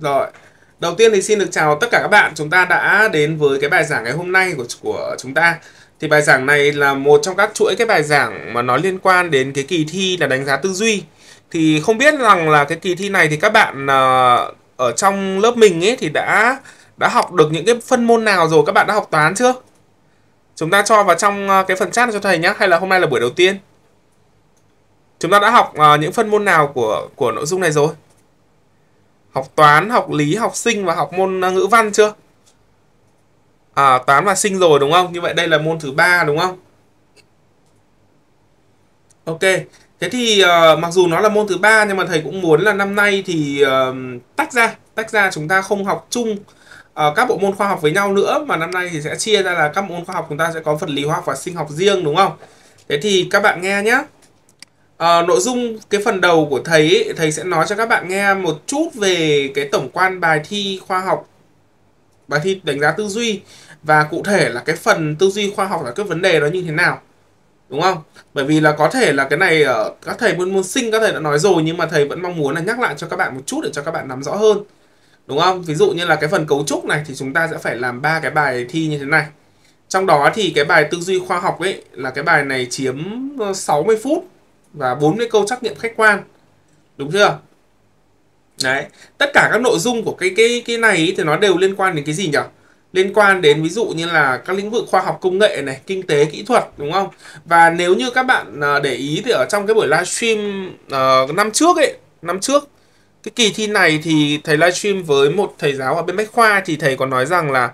Rồi, đầu tiên thì xin được chào tất cả các bạn. Chúng ta đã đến với cái bài giảng ngày hôm nay của chúng ta. Thì bài giảng này là một trong các chuỗi cái bài giảng mà nó liên quan đến cái kỳ thi là đánh giá tư duy. Thì không biết rằng là cái kỳ thi này thì các bạn ở trong lớp mình ấy thì đã học được những cái phân môn nào rồi? Các bạn đã học toán chưa? Chúng ta cho vào trong cái phần chat cho thầy nhé. Hay là hôm nay là buổi đầu tiên? Chúng ta đã học những phân môn nào của nội dung này rồi? Học toán, học lý, học sinh và học môn ngữ văn chưa? À, toán và sinh rồi đúng không? Như vậy đây là môn thứ 3 đúng không? Ok. Thế thì mặc dù nó là môn thứ 3 nhưng mà thầy cũng muốn là năm nay thì tách ra chúng ta không học chung các bộ môn khoa học với nhau nữa, mà năm nay thì sẽ chia ra là các môn khoa học chúng ta sẽ có vật lý, hóa học và sinh học riêng đúng không? Thế thì các bạn nghe nhé. Nội dung cái phần đầu của thầy ấy, thầy sẽ nói cho các bạn nghe một chút về cái tổng quan bài thi khoa học, bài thi đánh giá tư duy, và cụ thể là cái phần tư duy khoa học là cái vấn đề đó như thế nào, đúng không? Bởi vì là có thể là cái này các thầy môn sinh các thầy đã nói rồi, nhưng mà thầy vẫn mong muốn là nhắc lại cho các bạn một chút để cho các bạn nắm rõ hơn, đúng không? Ví dụ như là cái phần cấu trúc này thì chúng ta sẽ phải làm 3 cái bài thi như thế này. Trong đó thì cái bài tư duy khoa học ấy là cái bài này chiếm 60 phút và 40 câu trắc nghiệm khách quan, đúng chưa? Đấy, tất cả các nội dung của cái này ý, thì nó đều liên quan đến cái gì nhỉ? Liên quan đến ví dụ như là các lĩnh vực khoa học công nghệ này, kinh tế, kỹ thuật, đúng không? Và nếu như các bạn để ý thì ở trong cái buổi livestream năm trước cái kỳ thi này thì thầy livestream với một thầy giáo ở bên Bách Khoa thì thầy còn nói rằng là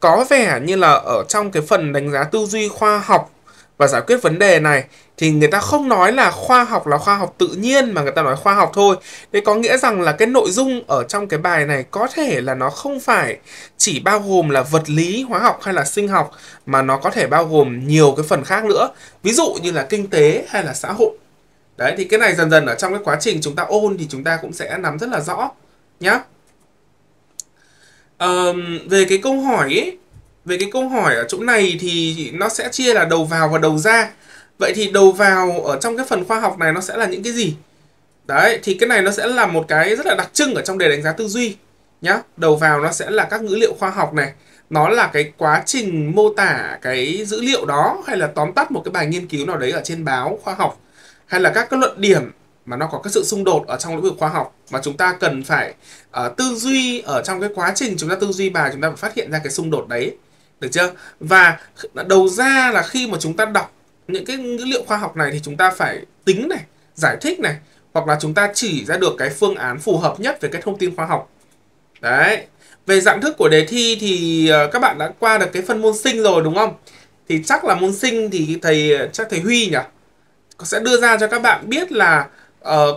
có vẻ như là ở trong cái phần đánh giá tư duy khoa học và giải quyết vấn đề này thì người ta không nói là khoa học tự nhiên mà người ta nói khoa học thôi. Thế có nghĩa rằng là cái nội dung ở trong cái bài này có thể là nó không phải chỉ bao gồm là vật lý, hóa học hay là sinh học, mà nó có thể bao gồm nhiều cái phần khác nữa. Ví dụ như là kinh tế hay là xã hội. Đấy, thì cái này dần dần ở trong cái quá trình chúng ta ôn thì chúng ta cũng sẽ nắm rất là rõ nhá. Về cái câu hỏi ấy, về cái câu hỏi ở chỗ này thì nó sẽ chia là đầu vào và đầu ra. Vậy thì đầu vào ở trong cái phần khoa học này nó sẽ là những cái gì? Đấy, thì cái này nó sẽ là một cái rất là đặc trưng ở trong đề đánh giá tư duy nhá. Đầu vào nó sẽ là các ngữ liệu khoa học này. Nó là cái quá trình mô tả cái dữ liệu đó, hay là tóm tắt một cái bài nghiên cứu nào đấy ở trên báo khoa học, hay là các cái luận điểm mà nó có cái sự xung đột ở trong lĩnh vực khoa học mà chúng ta cần phải tư duy ở trong cái quá trình chúng ta tư duy bài, chúng ta phải phát hiện ra cái xung đột đấy. Được chưa? Và đầu ra là khi mà chúng ta đọc những cái ngữ liệu khoa học này thì chúng ta phải tính này, giải thích này, hoặc là chúng ta chỉ ra được cái phương án phù hợp nhất về cái thông tin khoa học. Đấy. Về dạng thức của đề thi thì các bạn đã qua được cái phân môn sinh rồi đúng không? Thì chắc là môn sinh thì thầy Huy nhỉ? Sẽ đưa ra cho các bạn biết là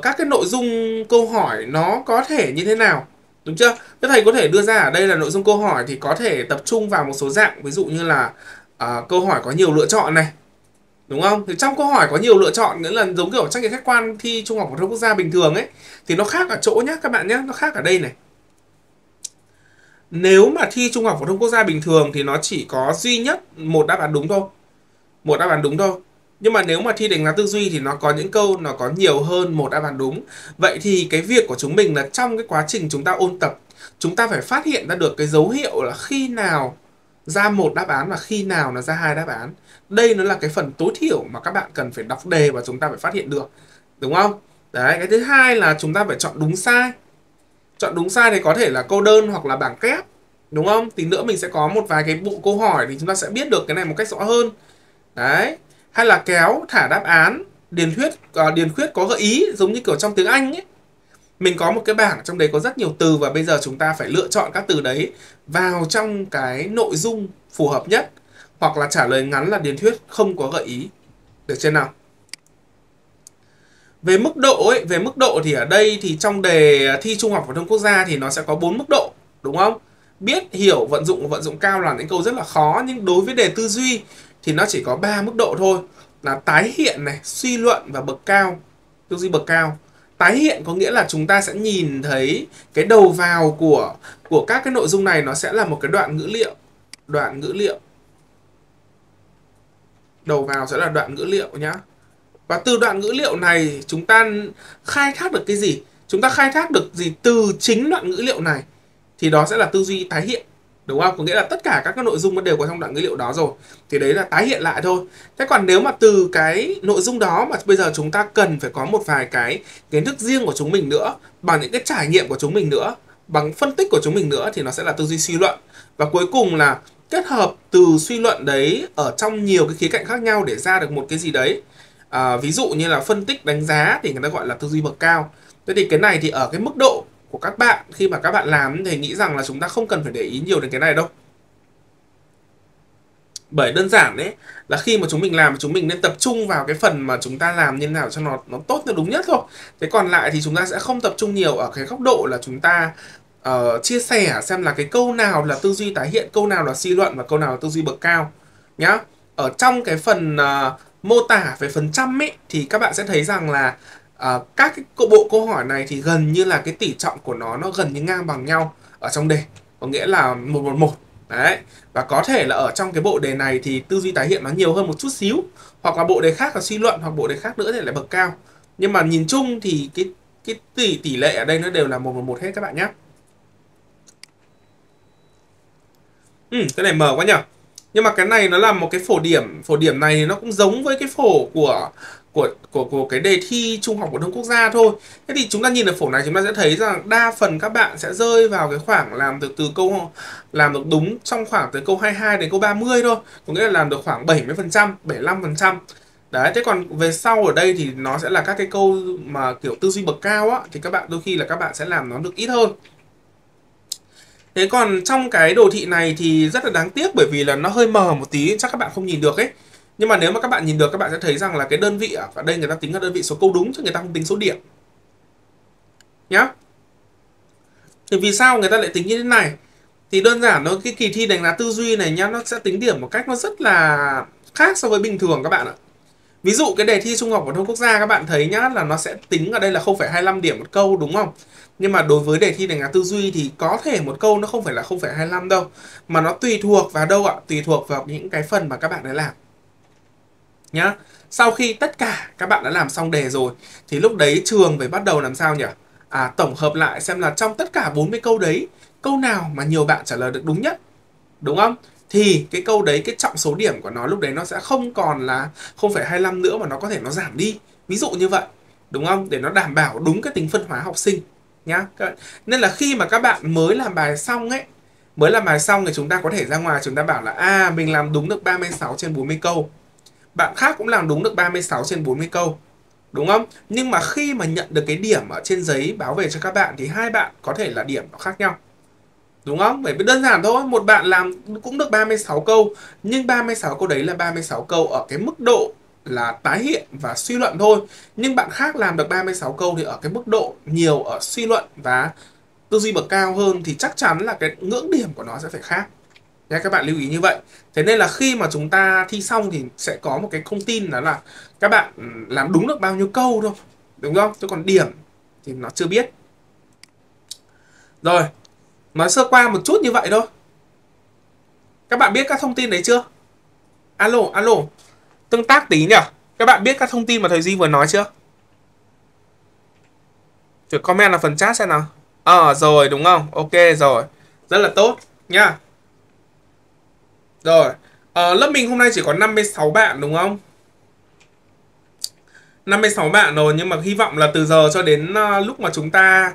các cái nội dung câu hỏi nó có thể như thế nào. Đúng chưa? Thế thầy có thể đưa ra ở đây là nội dung câu hỏi thì có thể tập trung vào một số dạng. Ví dụ như là câu hỏi có nhiều lựa chọn này, đúng không? Thì trong câu hỏi có nhiều lựa chọn, nghĩa là giống kiểu trắc nghiệm khách quan thi trung học phổ thông quốc gia bình thường ấy, thì nó khác ở chỗ nhé các bạn nhé, nó khác ở đây này. Nếu mà thi trung học phổ thông quốc gia bình thường thì nó chỉ có duy nhất một đáp án đúng thôi, một đáp án đúng thôi. Nhưng mà nếu mà thi đánh giá tư duy thì nó có những câu nó có nhiều hơn một đáp án đúng. Vậy thì cái việc của chúng mình là trong cái quá trình chúng ta ôn tập, chúng ta phải phát hiện ra được cái dấu hiệu là khi nào ra một đáp án và khi nào nó ra hai đáp án. Đây nó là cái phần tối thiểu mà các bạn cần phải đọc đề và chúng ta phải phát hiện được, đúng không? Đấy, cái thứ hai là chúng ta phải chọn đúng sai. Chọn đúng sai thì có thể là câu đơn hoặc là bảng kép, đúng không? Tí nữa mình sẽ có một vài cái bộ câu hỏi thì chúng ta sẽ biết được cái này một cách rõ hơn. Đấy. Hay là kéo, thả đáp án, điền khuyết có gợi ý, giống như kiểu trong tiếng Anh ấy. Mình có một cái bảng trong đấy có rất nhiều từ và bây giờ chúng ta phải lựa chọn các từ đấy vào trong cái nội dung phù hợp nhất. Hoặc là trả lời ngắn là điền thuyết không có gợi ý. Được chưa nào? Về mức độ ấy, về mức độ thì ở đây thì trong đề thi trung học phổ thông quốc gia thì nó sẽ có 4 mức độ, đúng không? Biết, hiểu, vận dụng cao là những câu rất là khó, nhưng đối với đề tư duy thì nó chỉ có 3 mức độ thôi, là tái hiện này, suy luận và bậc cao, tư duy bậc cao. Tái hiện có nghĩa là chúng ta sẽ nhìn thấy cái đầu vào của các cái nội dung này nó sẽ là một cái đoạn ngữ liệu, đầu vào sẽ là đoạn ngữ liệu nhá. Và từ đoạn ngữ liệu này chúng ta khai thác được cái gì? chúng ta khai thác được gì từ chính đoạn ngữ liệu này thì đó sẽ là tư duy tái hiện, đúng không? Có nghĩa là tất cả các cái nội dung nó đều có trong đoạn ngữ liệu đó rồi, thì đấy là tái hiện lại thôi. Thế còn nếu mà từ cái nội dung đó mà bây giờ chúng ta cần phải có một vài cái kiến thức riêng của chúng mình nữa, bằng những cái trải nghiệm của chúng mình nữa, bằng phân tích của chúng mình nữa, thì nó sẽ là tư duy suy luận. Và cuối cùng là kết hợp từ suy luận đấy ở trong nhiều cái khía cạnh khác nhau để ra được một cái gì đấy. Ví dụ như là phân tích, đánh giá thì người ta gọi là tư duy bậc cao. Thế thì cái này thì ở cái mức độ của các bạn, khi mà các bạn làm thì nghĩ rằng là chúng ta không cần phải để ý nhiều đến cái này đâu. Bởi đơn giản đấy là khi mà chúng mình làm, chúng mình nên tập trung vào cái phần mà chúng ta làm như thế nào cho nó tốt, nó đúng nhất thôi. Thế còn lại thì chúng ta sẽ không tập trung nhiều ở cái góc độ là chúng ta chia sẻ xem là cái câu nào là tư duy tái hiện, câu nào là suy luận và câu nào là tư duy bậc cao nhá. Ở trong cái phần mô tả về phần trăm ấy, thì các bạn sẽ thấy rằng là các cái bộ câu hỏi này thì gần như là cái tỷ trọng của nó gần như ngang bằng nhau ở trong đề, có nghĩa là 1-1-1 đấy. Và có thể là ở trong cái bộ đề này thì tư duy tái hiện nó nhiều hơn một chút xíu, hoặc là bộ đề khác là suy luận, hoặc bộ đề khác nữa thì lại bậc cao. Nhưng mà nhìn chung thì cái tỷ lệ ở đây nó đều là 1-1-1 hết các bạn nhé. Cái này mờ quá nhỉ. Nhưng mà cái này nó là một cái phổ điểm này thì nó cũng giống với cái phổ của cái đề thi Trung học phổ thông quốc gia thôi. Thế thì chúng ta nhìn ở phổ này chúng ta sẽ thấy rằng đa phần các bạn sẽ rơi vào cái khoảng làm được đúng trong khoảng từ câu 22 đến câu 30 thôi. Có nghĩa là làm được khoảng 70%, 75%. Đấy, thế còn về sau ở đây thì nó sẽ là các cái câu mà kiểu tư duy bậc cao á, thì các bạn đôi khi là các bạn sẽ làm nó được ít hơn. Thế còn trong cái đồ thị này thì rất là đáng tiếc bởi vì là nó hơi mờ một tí, chắc các bạn không nhìn được ấy. Nhưng mà nếu mà các bạn nhìn được, các bạn sẽ thấy rằng là cái đơn vị ở đây người ta tính là đơn vị số câu đúng chứ người ta không tính số điểm nhá. Thì vì sao người ta lại tính như thế này? Thì đơn giản nó cái kỳ thi đánh giá tư duy này nhá, nó sẽ tính điểm một cách nó rất là khác so với bình thường các bạn ạ. Ví dụ cái đề thi Trung học phổ thông quốc gia các bạn thấy nhá, là nó sẽ tính ở đây là 0,25 điểm một câu đúng không? Nhưng mà đối với đề thi đánh giá tư duy thì có thể một câu nó không phải là 0,25 đâu, mà nó tùy thuộc vào đâu ạ? Tùy thuộc vào những cái phần mà các bạn đã làm nhá. Sau khi tất cả các bạn đã làm xong đề rồi thì lúc đấy trường phải bắt đầu làm sao nhỉ? Tổng hợp lại xem là trong tất cả 40 câu đấy, câu nào mà nhiều bạn trả lời được đúng nhất, đúng không? Thì cái câu đấy, cái trọng số điểm của nó lúc đấy nó sẽ không còn là 0,25 nữa mà nó có thể nó giảm đi. Ví dụ như vậy, đúng không? Để nó đảm bảo đúng cái tính phân hóa học sinh nhá. Nên là khi mà các bạn mới làm bài xong thì chúng ta có thể ra ngoài chúng ta bảo là mình làm đúng được 36 trên 40 câu. Bạn khác cũng làm đúng được 36 trên 40 câu, đúng không? Nhưng mà khi mà nhận được cái điểm ở trên giấy báo về cho các bạn thì hai bạn có thể là điểm nó khác nhau, đúng không? Bởi vì đơn giản thôi, một bạn làm cũng được 36 câu, nhưng 36 câu đấy là 36 câu ở cái mức độ là tái hiện và suy luận thôi. Nhưng bạn khác làm được 36 câu thì ở cái mức độ nhiều ở suy luận và tư duy bậc cao hơn, thì chắc chắn là cái ngưỡng điểm của nó sẽ phải khác. Nha, các bạn lưu ý như vậy. Thế nên là khi mà chúng ta thi xong thì sẽ có một cái thông tin đó là các bạn làm đúng được bao nhiêu câu thôi, đúng không? Chứ còn điểm thì nó chưa biết. Rồi, nói sơ qua một chút như vậy thôi. Các bạn biết các thông tin đấy chưa? Alo, tương tác tí nhỉ? Các bạn biết các thông tin mà thầy Duy vừa nói chưa? Thử comment là phần chat xem nào. Rồi, đúng không? Ok rồi, rất là tốt nha. Rồi, lớp mình hôm nay chỉ có 56 bạn đúng không? 56 bạn rồi, nhưng mà hy vọng là từ giờ cho đến lúc mà chúng ta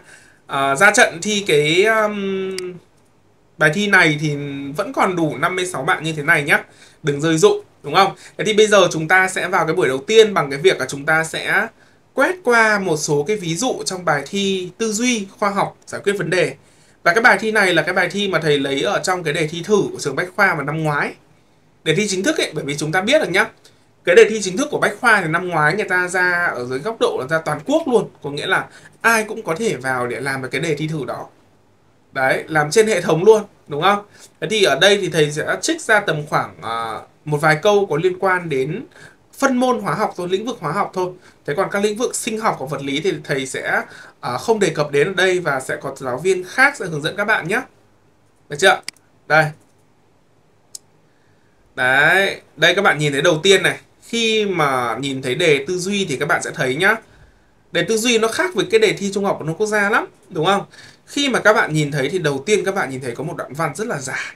ra trận thi cái bài thi này thì vẫn còn đủ 56 bạn như thế này nhé. Đừng rơi rụng, đúng không? Thế thì bây giờ chúng ta sẽ vào cái buổi đầu tiên bằng cái việc là chúng ta sẽ quét qua một số cái ví dụ trong bài thi tư duy khoa học giải quyết vấn đề. Và cái bài thi này là cái bài thi mà thầy lấy ở trong cái đề thi thử của trường Bách Khoa vào năm ngoái. Đề thi chính thức ấy, bởi vì chúng ta biết được nhá, cái đề thi chính thức của Bách Khoa thì năm ngoái người ta ra ở dưới góc độ là ra toàn quốc luôn. Có nghĩa là ai cũng có thể vào để làm cái đề thi thử đó. Đấy, làm trên hệ thống luôn, đúng không? Thế thì ở đây thì thầy sẽ trích ra tầm khoảng một vài câu có liên quan đến phân môn hóa học thôi, lĩnh vực hóa học thôi. Thế còn các lĩnh vực sinh học và vật lý thì thầy sẽ không đề cập đến ở đây và sẽ có giáo viên khác sẽ hướng dẫn các bạn nhé. Được chưa? Đây. Đấy. Đây các bạn nhìn thấy đầu tiên này. Khi mà nhìn thấy đề tư duy thì các bạn sẽ thấy nhá. Đề tư duy nó khác với cái đề thi trung học phổ thông quốc gia lắm, đúng không? Khi mà các bạn nhìn thấy thì đầu tiên các bạn nhìn thấy có một đoạn văn rất là dài.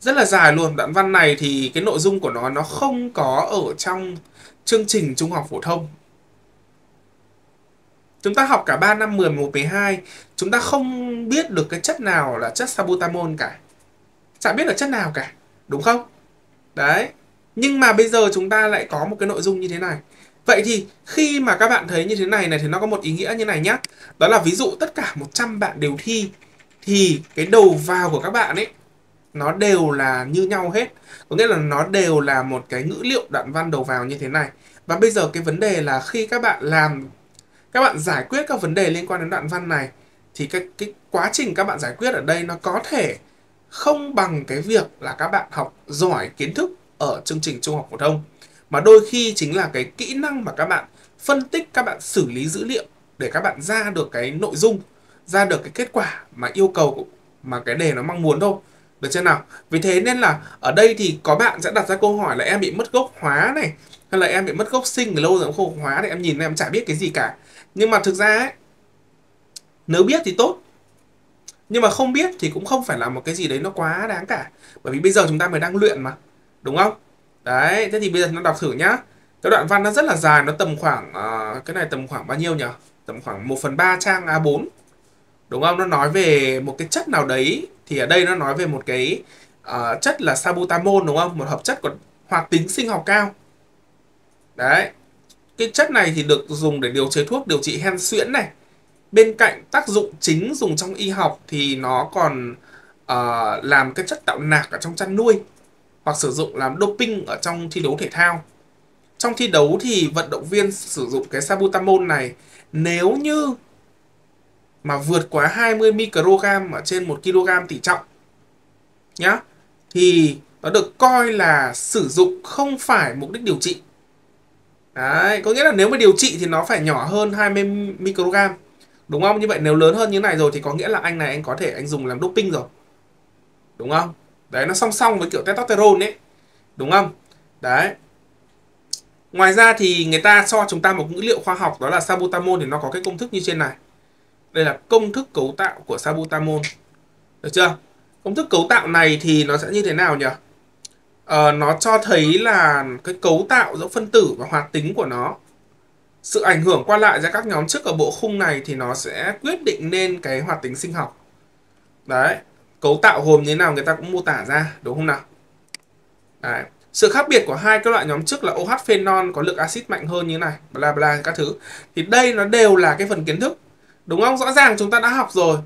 Rất là dài luôn. Đoạn văn này thì cái nội dung của nó không có ở trong chương trình trung học phổ thông. Chúng ta học cả 3 năm 10, 11, 12, chúng ta không biết được cái chất nào là chất salbutamol cả. Chả biết là chất nào cả, đúng không? Đấy. Nhưng mà bây giờ chúng ta lại có một cái nội dung như thế này. Vậy thì khi mà các bạn thấy như thế này thì nó có một ý nghĩa như này nhá. Đó là ví dụ tất cả 100 bạn đều thi thì cái đầu vào của các bạn ấy nó đều là như nhau hết. Có nghĩa là nó đều là một cái ngữ liệu đoạn văn đầu vào như thế này. Và bây giờ cái vấn đề là khi các bạn làm, các bạn giải quyết các vấn đề liên quan đến đoạn văn này thì cái quá trình các bạn giải quyết ở đây nó có thể không bằng cái việc là các bạn học giỏi kiến thức ở chương trình trung học phổ thông, mà đôi khi chính là cái kỹ năng mà các bạn phân tích, các bạn xử lý dữ liệu để các bạn ra được cái nội dung, ra được cái kết quả mà yêu cầu mà cái đề nó mong muốn thôi. Được chưa nào? Vì thế nên là ở đây thì có bạn sẽ đặt ra câu hỏi là em bị mất gốc hóa này, hay là em bị mất gốc sinh, lâu rồi cũng không hóa thì em nhìn em chả biết cái gì cả. Nhưng mà thực ra ấy, nếu biết thì tốt, nhưng mà không biết thì cũng không phải là một cái gì đấy nó quá đáng cả. Bởi vì bây giờ chúng ta mới đang luyện mà, đúng không? Đấy, thế thì bây giờ chúng ta đọc thử nhá. Cái đoạn văn nó rất là dài, nó tầm khoảng, cái này tầm khoảng bao nhiêu nhỉ? Tầm khoảng 1/3 trang A4, đúng không? Nó nói về một cái chất nào đấy, thì ở đây nó nói về một cái chất là salbutamol, đúng không? Một hợp chất có hoạt tính sinh học cao. Đấy. Cái chất này thì được dùng để điều chế thuốc điều trị hen suyễn này. Bên cạnh tác dụng chính dùng trong y học thì nó còn làm cái chất tạo nạc ở trong chăn nuôi, hoặc sử dụng làm doping ở trong thi đấu thể thao. Trong thi đấu thì vận động viên sử dụng cái salbutamol này nếu như mà vượt quá 20 microgram ở trên 1 kg tỉ trọng nhá, thì nó được coi là sử dụng không phải mục đích điều trị. Đấy, có nghĩa là nếu mà điều trị thì nó phải nhỏ hơn 20 microgram, đúng không? Như vậy nếu lớn hơn như này rồi thì có nghĩa là anh này anh có thể anh dùng làm doping rồi, đúng không? Đấy, nó song song với kiểu testosterone ấy, đúng không? Đấy. Ngoài ra thì người ta cho chúng ta một ngữ liệu khoa học, đó là salbutamol thì nó có cái công thức như trên này. Đây là công thức cấu tạo của salbutamol. Được chưa? Công thức cấu tạo này thì nó sẽ như thế nào nhỉ? Nó cho thấy là cái cấu tạo giữa phân tử và hoạt tính của nó. Sự ảnh hưởng qua lại giữa các nhóm chức ở bộ khung này thì nó sẽ quyết định nên cái hoạt tính sinh học. Đấy. Cấu tạo gồm như thế nào người ta cũng mô tả ra, đúng không nào? Đấy. Sự khác biệt của hai cái loại nhóm chức là OH phenol có lượng axit mạnh hơn như này, bla bla các thứ. Thì đây nó đều là cái phần kiến thức, đúng không? Rõ ràng chúng ta đã học rồi.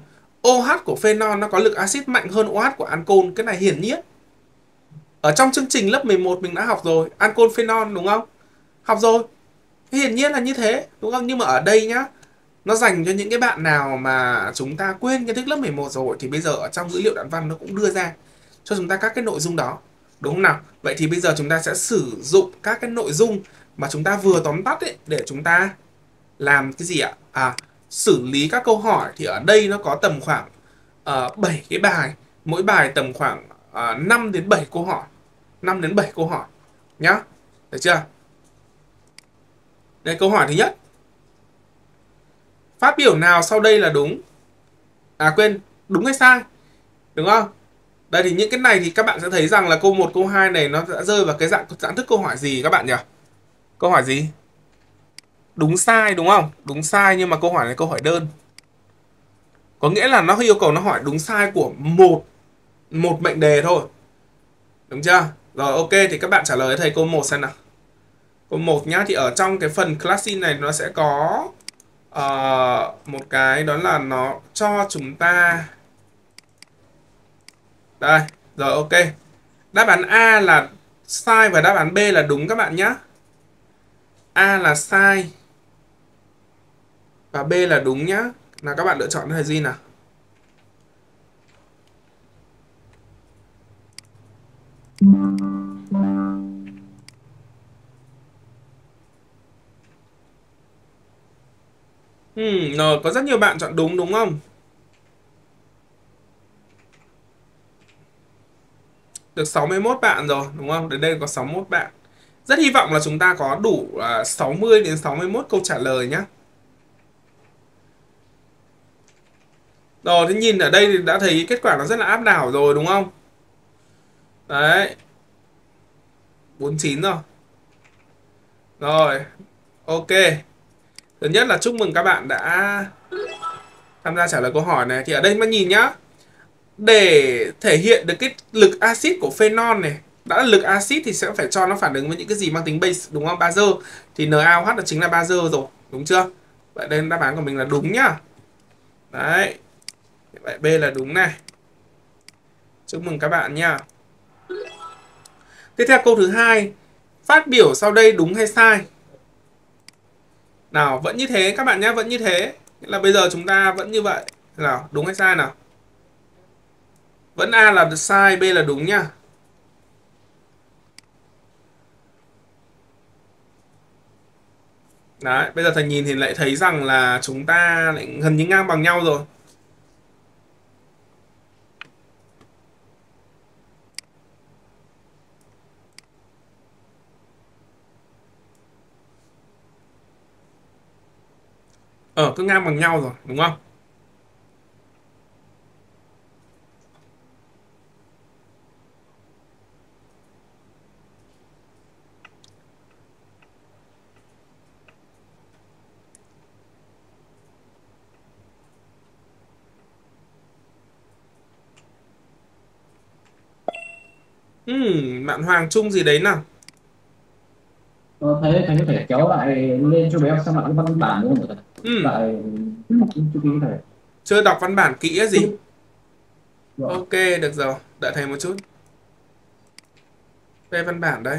OH của phenol nó có lực axit mạnh hơn OH của ancol, cái này hiển nhiên. Ở trong chương trình lớp 11 mình đã học rồi, ancol phenol, đúng không? Học rồi. Hiển nhiên là như thế, đúng không? Nhưng mà ở đây nhá, nó dành cho những cái bạn nào mà chúng ta quên kiến thức lớp 11 rồi thì bây giờ ở trong dữ liệu đoạn văn nó cũng đưa ra cho chúng ta các cái nội dung đó, đúng không nào? Vậy thì bây giờ chúng ta sẽ sử dụng các cái nội dung mà chúng ta vừa tóm tắt ấy để chúng ta làm cái gì ạ? Xử lý các câu hỏi. Thì ở đây nó có tầm khoảng 7 cái bài, mỗi bài tầm khoảng 5 đến 7 câu hỏi. 5 đến 7 câu hỏi nhá. Được chưa? Đây, câu hỏi thứ nhất. Phát biểu nào sau đây là đúng? Đúng hay sai? Đúng không? Đây thì những cái này thì các bạn sẽ thấy rằng là câu 1, câu 2 này nó đã rơi vào cái dạng thức câu hỏi gì các bạn nhỉ? Câu hỏi gì? Đúng sai, đúng không? Đúng sai, nhưng mà câu hỏi này câu hỏi đơn. Có nghĩa là nó yêu cầu nó hỏi đúng sai của một mệnh đề thôi. Đúng chưa? Rồi, ok, thì các bạn trả lời thầy câu 1 xem nào. Câu 1 nhá, thì ở trong cái phần classin này nó sẽ có một cái đó là nó cho chúng ta đây. Rồi, ok, đáp án A là sai và đáp án B là đúng các bạn nhé. A là sai và B là đúng nhá. Là các bạn lựa chọn là gì nào? Rồi, có rất nhiều bạn chọn đúng, đúng không? Được 61 bạn rồi, đúng không? Đến đây có 61 bạn. Rất hy vọng là chúng ta có đủ 60 đến 61 câu trả lời nhé. Rồi, thế nhìn ở đây thì đã thấy kết quả nó rất là áp đảo rồi đúng không? Đấy. 49 rồi. Rồi, ok. Thứ nhất là chúc mừng các bạn đã tham gia trả lời câu hỏi này. Thì ở đây mà nhìn nhá. Để thể hiện được cái lực axit của phenol này, đã là lực axit thì sẽ phải cho nó phản ứng với những cái gì mang tính base đúng không? Bazơ. Thì NaOH là chính là bazơ rồi, đúng chưa? Vậy đây đáp án của mình là đúng nhá. Đấy. Vậy B là đúng này. Chúc mừng các bạn nha. Tiếp theo câu thứ 2, phát biểu sau đây đúng hay sai? Nào, vẫn như thế các bạn nhé, vẫn như thế. Nghĩa là bây giờ chúng ta vẫn như vậy. Nào, đúng hay sai nào? Vẫn A là sai, B là đúng nhá. Đấy, bây giờ thầy nhìn thì lại thấy rằng là chúng ta lại gần như ngang bằng nhau rồi. Cứ ngang bằng nhau rồi, đúng không? Bạn Hoàng Trung gì đấy nào? Thấy có thể kéo lại lên cho bé xem lại cái văn bản luôn rồi. Lại chưa đọc văn bản kỹ á gì? Được. Ok, được rồi. Đợi thầy một chút. Về văn bản đây.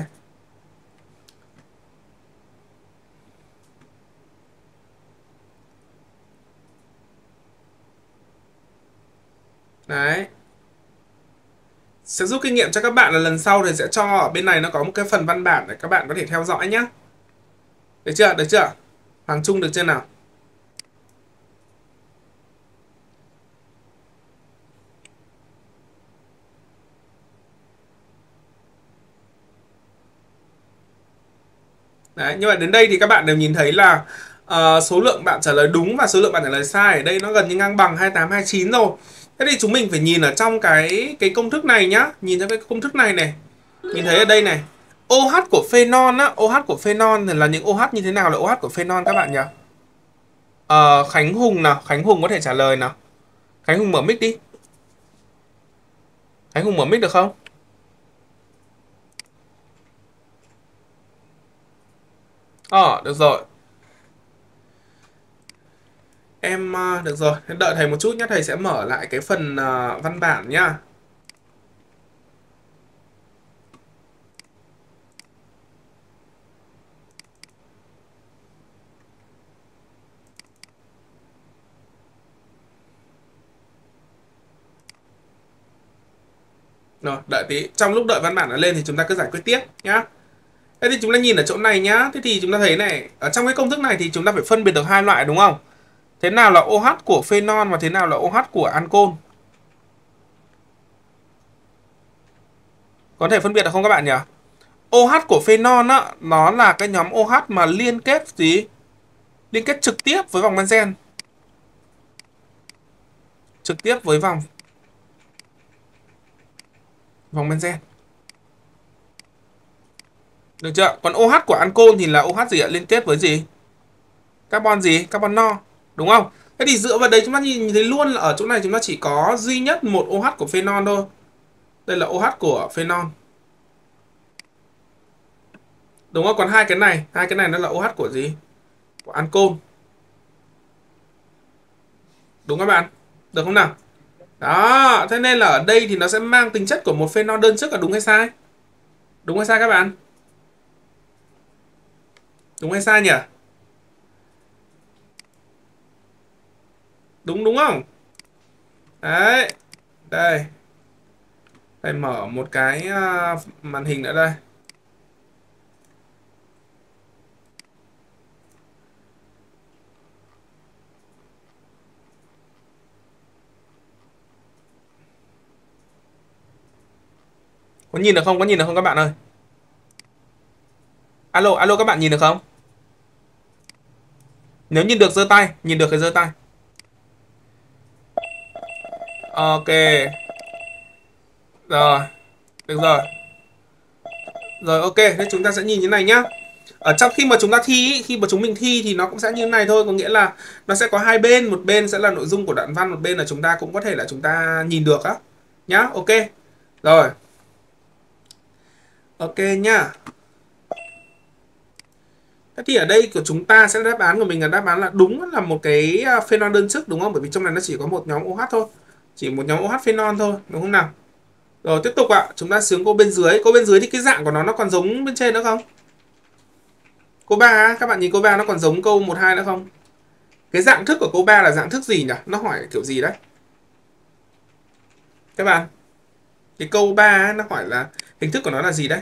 Đấy. Sẽ giúp kinh nghiệm cho các bạn là lần sau thì sẽ cho ở bên này nó có một cái phần văn bản để các bạn có thể theo dõi nhé. Được chưa? Được chưa? Hoàng Trung được chưa nào? Đấy, như vậy đến đây thì các bạn đều nhìn thấy là số lượng bạn trả lời đúng và số lượng bạn trả lời sai ở đây nó gần như ngang bằng 28, 29 rồi. Thế thì chúng mình phải nhìn ở trong cái công thức này nhá. Nhìn trong cái công thức này này. Nhìn thấy ở đây này. OH của phenol á. OH của phenol là những OH như thế nào là OH của phenol các bạn nhỉ? Khánh Hùng nào. Khánh Hùng có thể trả lời nào. Khánh Hùng mở mic đi. Khánh Hùng mở mic được không? Được rồi. Em được rồi, đợi thầy một chút nhé, thầy sẽ mở lại cái phần văn bản nhá. Rồi, đợi tí, trong lúc đợi văn bản nó lên thì chúng ta cứ giải quyết tiếp nhá. Thế thì chúng ta nhìn ở chỗ này nhá, thế thì chúng ta thấy này, ở trong cái công thức này thì chúng ta phải phân biệt được hai loại đúng không? Thế nào là OH của phenol và thế nào là OH của ancol? Có thể phân biệt được không các bạn nhỉ? OH của phenol á, nó là cái nhóm OH mà liên kết gì? Liên kết trực tiếp với vòng benzen. Trực tiếp với vòng benzen. Được chưa? Còn OH của ancol thì là OH gì ạ? Liên kết với gì? Carbon gì? Carbon no. Đúng không? Thế thì dựa vào đấy chúng ta nhìn thấy luôn là ở chỗ này chúng ta chỉ có duy nhất một OH của phenol thôi. Đây là OH của phenol. Đúng không? Còn hai cái này nó là OH của gì? Của ancol. Đúng các bạn? Được không nào? Đó, thế nên là ở đây thì nó sẽ mang tính chất của một phenol đơn chức là đúng hay sai? Đúng hay sai các bạn? Đúng hay sai nhỉ? Đúng đúng không? Đấy. Đây. Phải mở một cái màn hình nữa đây. Có nhìn được không? Có nhìn được không các bạn ơi? Alo, alo, các bạn nhìn được không? Nếu nhìn được giơ tay, nhìn được thì giơ tay. Ok. Rồi, được rồi. Rồi, ok, thế chúng ta sẽ nhìn như này nhá. Ở trong khi mà chúng ta thi, khi mà chúng mình thi thì nó cũng sẽ như thế này thôi. Có nghĩa là nó sẽ có hai bên. Một bên sẽ là nội dung của đoạn văn, một bên là chúng ta cũng có thể là chúng ta nhìn được á. Nhá, ok. Rồi. Ok nhá. Thế thì ở đây của chúng ta sẽ đáp án của mình là đáp án là đúng là một cái phenol đơn chức đúng không? Bởi vì trong này nó chỉ có một nhóm OH thôi. Chỉ một nhóm OH phenol thôi, đúng không nào? Rồi tiếp tục ạ, chúng ta xuống cô bên dưới. Cô bên dưới thì cái dạng của nó còn giống bên trên nữa không? Cô 3, các bạn nhìn cô 3 nó còn giống câu 1-2 nữa không? Cái dạng thức của cô 3 là dạng thức gì nhỉ? Nó hỏi kiểu gì đấy? Các bạn, cái câu 3 nó hỏi là hình thức của nó là gì đấy?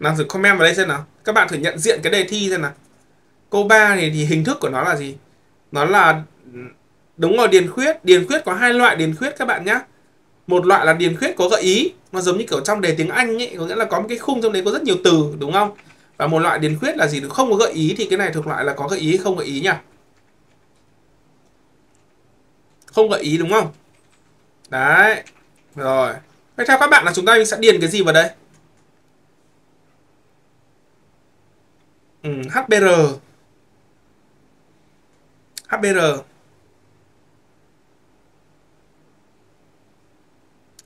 Nào thử comment vào đây xem nào. Các bạn thử nhận diện cái đề thi xem nào. Câu 3 này thì hình thức của nó là gì? Nó là... Đúng rồi, điền khuyết. Điền khuyết có hai loại điền khuyết các bạn nhé. Một loại là điền khuyết có gợi ý. Nó giống như kiểu trong đề tiếng Anh ấy. Có nghĩa là có một cái khung trong đấy có rất nhiều từ, đúng không? Và một loại điền khuyết là gì? Không có gợi ý. Thì cái này thuộc loại là có gợi ý, không gợi ý nhỉ? Không gợi ý đúng không? Đấy. Rồi. Thế theo các bạn là chúng ta sẽ điền cái gì vào đây? HBr. HBr.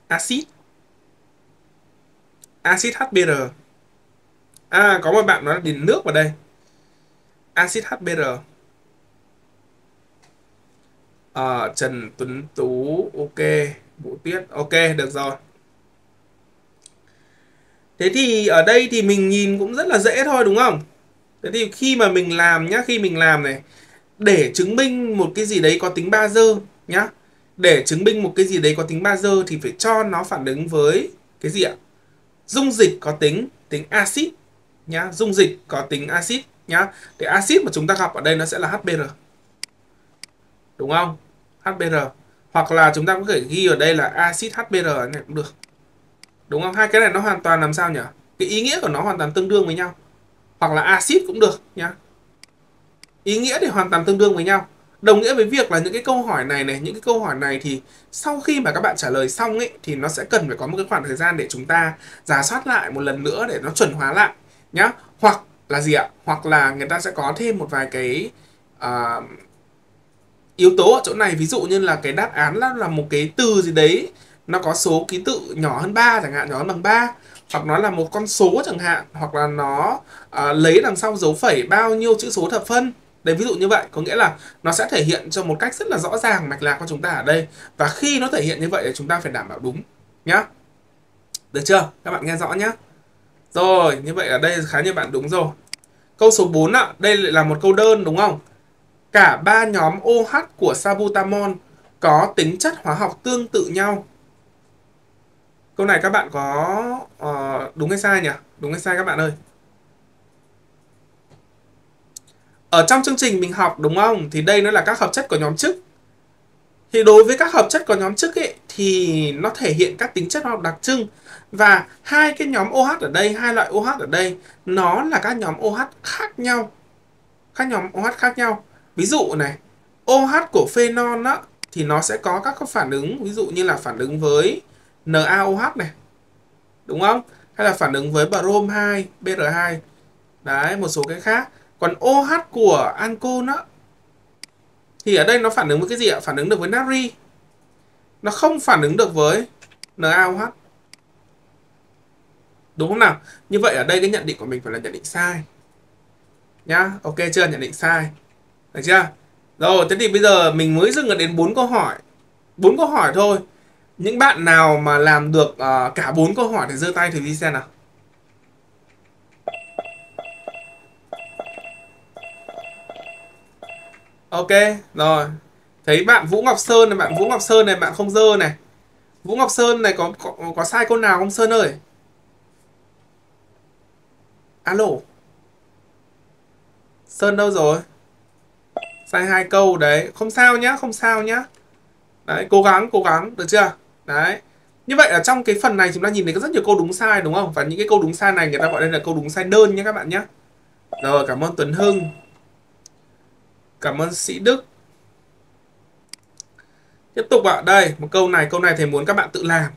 Acid. Acid HBr. À, có một bạn nói là điền nước vào đây. Acid HBr. Trần Tuấn Tú. Ok. Vũ Tuyết. Ok, được rồi. Thế thì ở đây thì mình nhìn cũng rất là dễ thôi đúng không? Thế thì khi mà mình làm nhá, khi mình làm này, để chứng minh một cái gì đấy có tính bazơ nhá. Để chứng minh một cái gì đấy có tính bazơ thì phải cho nó phản ứng với cái gì ạ? Dung dịch có tính axit nhá, dung dịch có tính axit nhá. Thì axit mà chúng ta gặp ở đây nó sẽ là HBr. Đúng không? HBr. Hoặc là chúng ta có thể ghi ở đây là axit HBr này cũng được. Đúng không? Hai cái này nó hoàn toàn làm sao nhỉ? Cái ý nghĩa của nó hoàn toàn tương đương với nhau. Hoặc là axit cũng được nhá. Ý nghĩa thì hoàn toàn tương đương với nhau. Đồng nghĩa với việc là những cái câu hỏi này thì sau khi mà các bạn trả lời xong ấy thì nó sẽ cần phải có một cái khoảng thời gian để chúng ta rà soát lại một lần nữa để nó chuẩn hóa lại nhá. Hoặc là gì ạ? Hoặc là người ta sẽ có thêm một vài cái yếu tố ở chỗ này, ví dụ như là cái đáp án là một cái từ gì đấy nó có số ký tự nhỏ hơn 3 chẳng hạn, nhỏ hơn bằng 3. Hoặc nó là một con số chẳng hạn, hoặc là nó lấy đằng sau dấu phẩy bao nhiêu chữ số thập phân. Đấy, ví dụ như vậy, có nghĩa là nó sẽ thể hiện cho một cách rất là rõ ràng mạch lạc của chúng ta ở đây. Và khi nó thể hiện như vậy thì chúng ta phải đảm bảo đúng nhá. Được chưa? Các bạn nghe rõ nhá. Rồi, như vậy ở đây khá nhiều bạn đúng rồi. Câu số 4 ạ, đây là một câu đơn đúng không? Cả ba nhóm OH của salbutamol có tính chất hóa học tương tự nhau. Câu này các bạn có đúng hay sai nhỉ? Đúng hay sai các bạn ơi? Ở trong chương trình mình học đúng không? Thì đây nó là các hợp chất của nhóm chức. Thì đối với các hợp chất của nhóm chức ấy, thì nó thể hiện các tính chất hóa học đặc trưng. Và hai cái nhóm OH ở đây, hai loại OH ở đây, nó là các nhóm OH khác nhau. Các nhóm OH khác nhau. Ví dụ này, OH của phenol á, thì nó sẽ có các phản ứng, ví dụ như là phản ứng với NaOH này, đúng không? Hay là phản ứng với Br2, Br2. Đấy, một số cái khác. Còn OH của ancol á, thì ở đây nó phản ứng với cái gì ạ? Phản ứng được với natri. Nó không phản ứng được với NaOH. Đúng không nào? Như vậy ở đây cái nhận định của mình phải là nhận định sai. Nhá, ok chưa? Nhận định sai. Được chưa? Rồi, thế thì bây giờ mình mới dừng đến 4 câu hỏi. 4 câu hỏi thôi. Những bạn nào mà làm được cả 4 câu hỏi thì giơ tay thử đi xem nào. Ok, rồi. Thấy bạn Vũ Ngọc Sơn này, bạn Vũ Ngọc Sơn này, bạn không giơ này. Vũ Ngọc Sơn này có sai câu nào không Sơn ơi? Alo. Sơn đâu rồi? Sai 2 câu đấy, không sao nhá, không sao nhá. Đấy, cố gắng, được chưa? Đấy. Như vậy ở trong cái phần này chúng ta nhìn thấy có rất nhiều câu đúng sai đúng không? Và những cái câu đúng sai này người ta gọi đây là câu đúng sai đơn nhé các bạn nhé. Rồi, cảm ơn Tuấn Hưng. Cảm ơn Sĩ Đức. Tiếp tục ạ. Đây, một câu này thầy muốn các bạn tự làm.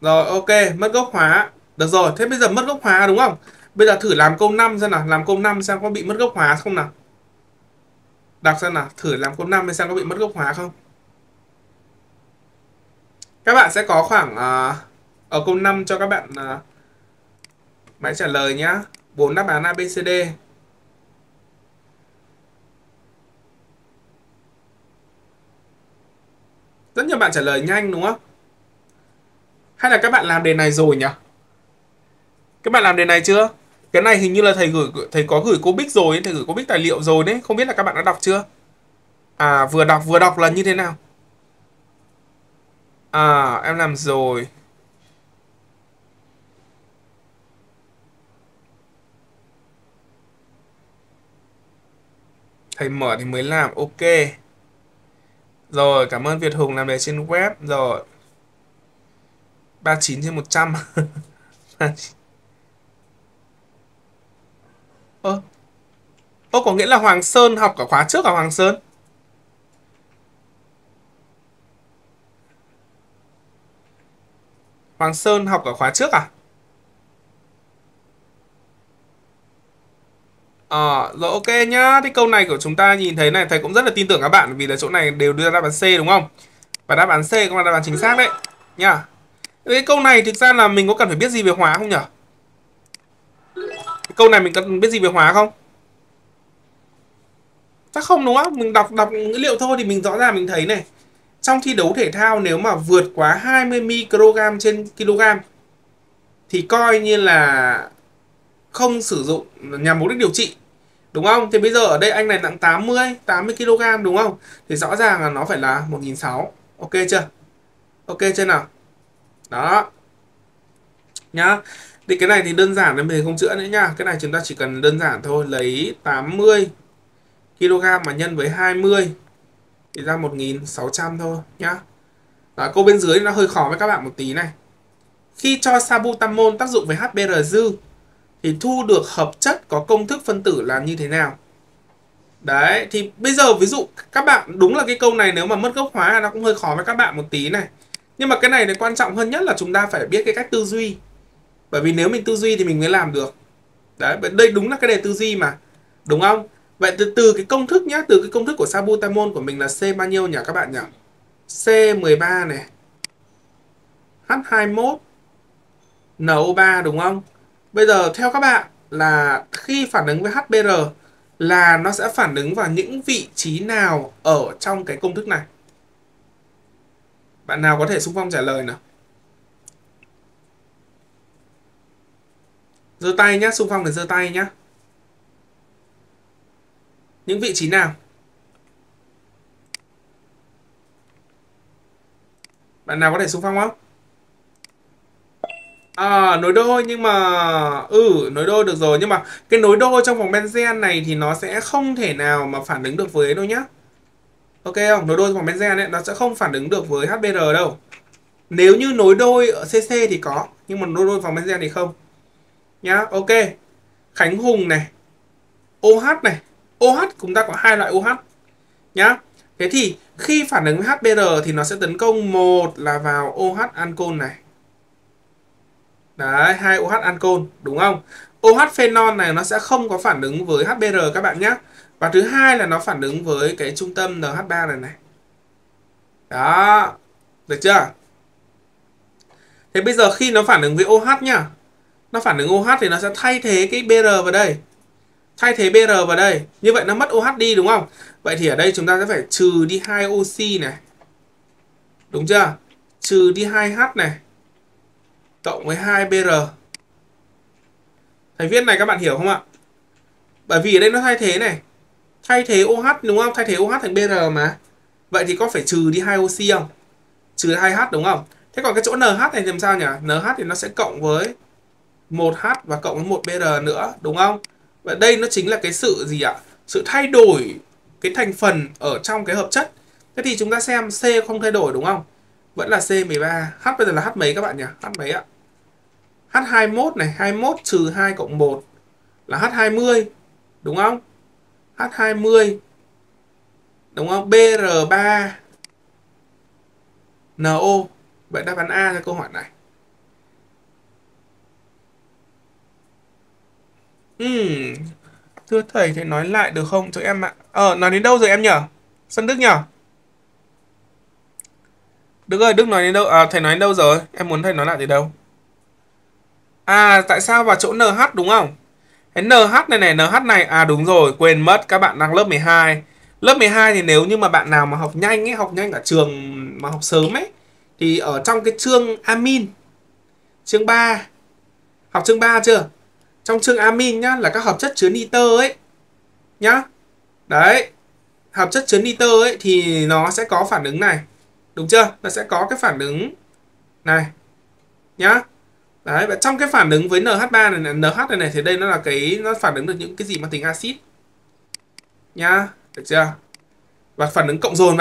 Rồi, ok, mất gốc hóa. Được rồi, thế bây giờ mất gốc hóa đúng không? Bây giờ thử làm câu 5 xem nào, làm câu 5 xem có bị mất gốc hóa không nào. Đọc xem nào, thử làm câu 5 xem có bị mất gốc hóa không. Các bạn sẽ có khoảng ở câu 5 cho các bạn máy trả lời nhá. 4 đáp án ABCD. Rất nhiều bạn trả lời nhanh đúng không? Hay là các bạn làm đề này rồi nhỉ? Các bạn làm đề này chưa? Cái này hình như là thầy có gửi cô Bích rồi, thầy gửi cô Bích tài liệu rồi đấy, không biết là các bạn đã đọc chưa? À, vừa đọc là như thế nào? À, em làm rồi. Thầy mở thì mới làm, ok. Rồi, cảm ơn Việt Hùng làm đề trên web. Rồi, 39/100. Ô, có nghĩa là Hoàng Sơn học cả khóa trước à Hoàng Sơn? Hoàng Sơn học cả khóa trước à? Rồi ok nhá. Thì câu này của chúng ta nhìn thấy này, thầy cũng rất là tin tưởng các bạn vì là chỗ này đều đưa ra đáp án C đúng không? Và đáp án C cũng là đáp án chính xác đấy nha. Cái câu này thực ra là mình có cần phải biết gì về hóa không nhỉ? Câu này mình cần biết gì về hóa không? Chắc không đúng không? Mình đọc ngữ liệu thôi thì mình rõ ràng mình thấy này. Trong thi đấu thể thao nếu mà vượt quá 20 microgram trên kg thì coi như là không sử dụng nhằm mục đích điều trị. Đúng không? Thì bây giờ ở đây anh này nặng 80 kg đúng không? Thì rõ ràng là nó phải là 1.600. Ok chưa? Ok chưa nào? Đó. Nhá. Thì cái này thì đơn giản nên mình không chữa nữa nha. Cái này chúng ta chỉ cần đơn giản thôi, lấy 80 kg mà nhân với 20 thì ra 1.600 thôi nhá. Đó, câu bên dưới nó hơi khó với các bạn một tí này. Khi cho salbutamol tác dụng với HBr dư thì thu được hợp chất có công thức phân tử là như thế nào? Đấy, thì bây giờ ví dụ các bạn đúng là cái câu này nếu mà mất gốc hóa nó cũng hơi khó với các bạn một tí này. Nhưng mà cái này thì quan trọng hơn nhất là chúng ta phải biết cái cách tư duy. Bởi vì nếu mình tư duy thì mình mới làm được. Đấy, đây đúng là cái đề tư duy mà. Đúng không? Vậy từ cái công thức nhá, từ cái công thức của salbutamol của mình là C bao nhiêu nhỉ các bạn nhỉ? C13 này. H21 NO3 đúng không? Bây giờ theo các bạn là khi phản ứng với HBr là nó sẽ phản ứng vào những vị trí nào ở trong cái công thức này? Bạn nào có thể xung phong trả lời nào? Giơ tay nhá, xung phong thì giơ tay nhá. Những vị trí nào? Bạn nào có thể xung phong không? À, nối đôi nhưng mà... nối đôi được rồi. Nhưng mà cái nối đôi trong vòng benzen này thì nó sẽ không thể nào mà phản ứng được với đâu nhá. Ok không? Nối đôi trong vòng benzen ấy, nó sẽ không phản ứng được với HBr đâu. Nếu như nối đôi ở CC thì có, nhưng mà nối đôi vòng benzen thì không. Nhá, ok. Khánh Hùng này. OH này. OH, chúng ta có hai loại OH nhá. Thế thì khi phản ứng với HBr thì nó sẽ tấn công một là vào OH ancol này. Đấy, hai OH ancol đúng không? OH phenol này nó sẽ không có phản ứng với HBr các bạn nhé. Và thứ hai là nó phản ứng với cái trung tâm NH3 này này. Đó, được chưa? Thế bây giờ khi nó phản ứng với OH nhá. Nó phản ứng OH thì nó sẽ thay thế cái Br vào đây. Thay thế Br vào đây. Như vậy nó mất OH đi đúng không? Vậy thì ở đây chúng ta sẽ phải trừ đi 2 oxy này. Đúng chưa? Trừ đi 2H này. Cộng với 2 Br. Thầy viết này các bạn hiểu không ạ? Bởi vì ở đây nó thay thế này. Thay thế OH đúng không? Thay thế OH thành Br mà. Vậy thì có phải trừ đi 2 oxy không? Trừ 2H đúng không? Thế còn cái chỗ NH này làm sao nhỉ? NH thì nó sẽ cộng với 1H và cộng với 1 Br nữa. Đúng không? Và đây nó chính là cái sự gì ạ? Sự thay đổi cái thành phần ở trong cái hợp chất. Thế thì chúng ta xem C không thay đổi đúng không? vẫn là C13. H bây giờ là H mấy các bạn nhỉ? H mấy ạ? H21 này, 21 trừ 2 cộng 1 là H20, đúng không? H20, đúng không? Br3 NO. Vậy đáp án A cho câu hỏi này. Thưa thầy, thầy nói lại được không cho em ạ? Nói đến đâu rồi em nhỉ? Sơn Đức nhỉ? Đức ơi, Đức nói đến đâu? Thầy nói đến đâu rồi? Em muốn thầy nói lại từ đâu? À, tại sao vào chỗ NH đúng không? Cái NH này này, NH này. À đúng rồi, quên mất, các bạn đang lớp 12. Lớp 12 thì nếu như mà bạn nào mà học nhanh ấy, học nhanh ở trường mà học sớm ấy, thì ở trong cái chương amin, chương 3, học chương 3 chưa? Trong chương amin nhá, là các hợp chất chứa nitơ ấy nhá. Đấy, hợp chất chứa nitơ ấy thì nó sẽ có phản ứng này, đúng chưa? Nó sẽ có cái phản ứng này nhá. Đấy, và trong cái phản ứng với NH3 này, NH này này, thì đây nó là cái, nó phản ứng được những cái gì mà tính axit nhá, được chưa? Và phản ứng cộng dồn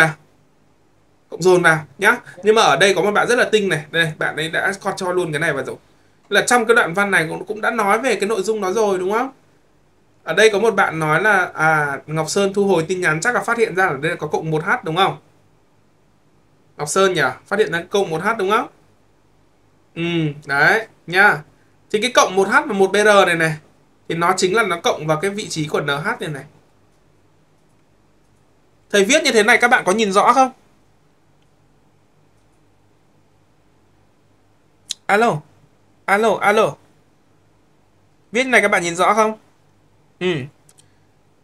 vào, nhá. Nhưng mà ở đây có một bạn rất là tinh này, đây bạn ấy đã con cho luôn cái này vào rồi. Là trong cái đoạn văn này cũng đã nói về cái nội dung đó rồi đúng không? Ở đây có một bạn nói là Ngọc Sơn thu hồi tin nhắn, chắc là phát hiện ra ở đây có cộng 1H đúng không? Ngọc Sơn nhỉ, phát hiện ra cộng 1H đúng không? Đấy nha. Thì cái cộng 1H và 1Br này này thì nó chính là nó cộng vào cái vị trí của NH này này. Thầy viết như thế này các bạn có nhìn rõ không? Alo. Alo, alo. Viết này các bạn nhìn rõ không?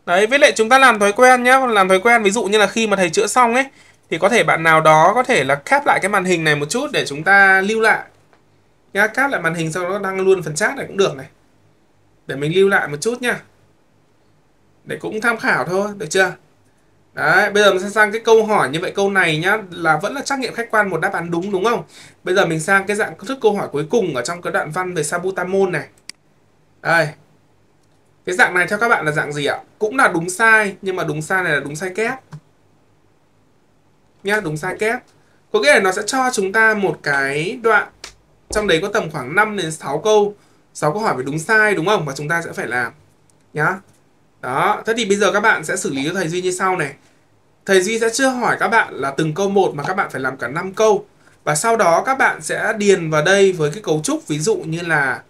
Đấy, với lại chúng ta làm thói quen nhé. Làm thói quen, ví dụ như là khi mà thầy chữa xong ấy, thì có thể bạn nào đó có thể là cap lại cái màn hình này một chút để chúng ta lưu lại nhá. Cap lại màn hình sau đó đăng luôn phần chat này cũng được này, để mình lưu lại một chút nhá, để cũng tham khảo thôi, được chưa? Đấy, bây giờ mình sẽ sang cái câu hỏi như vậy. Câu này nhá, là vẫn là trắc nghiệm khách quan, một đáp án đúng, đúng không? Bây giờ mình sang cái dạng thức câu hỏi cuối cùng ở trong cái đoạn văn về salbutamol này. Đây, cái dạng này theo các bạn là dạng gì ạ? Cũng là đúng sai, nhưng mà đúng sai này là đúng sai kép nhá, đúng sai kép. Có nghĩa là nó sẽ cho chúng ta một cái đoạn, trong đấy có tầm khoảng 5 đến 6 câu, 6 câu hỏi về đúng sai, đúng không? Và chúng ta sẽ phải làm nhá. Đó, thế thì bây giờ các bạn sẽ xử lý cho thầy Duy như sau này. Thầy Duy sẽ chưa hỏi các bạn là từng câu một, mà các bạn phải làm cả 5 câu. Và sau đó các bạn sẽ điền vào đây với cái cấu trúc, ví dụ như là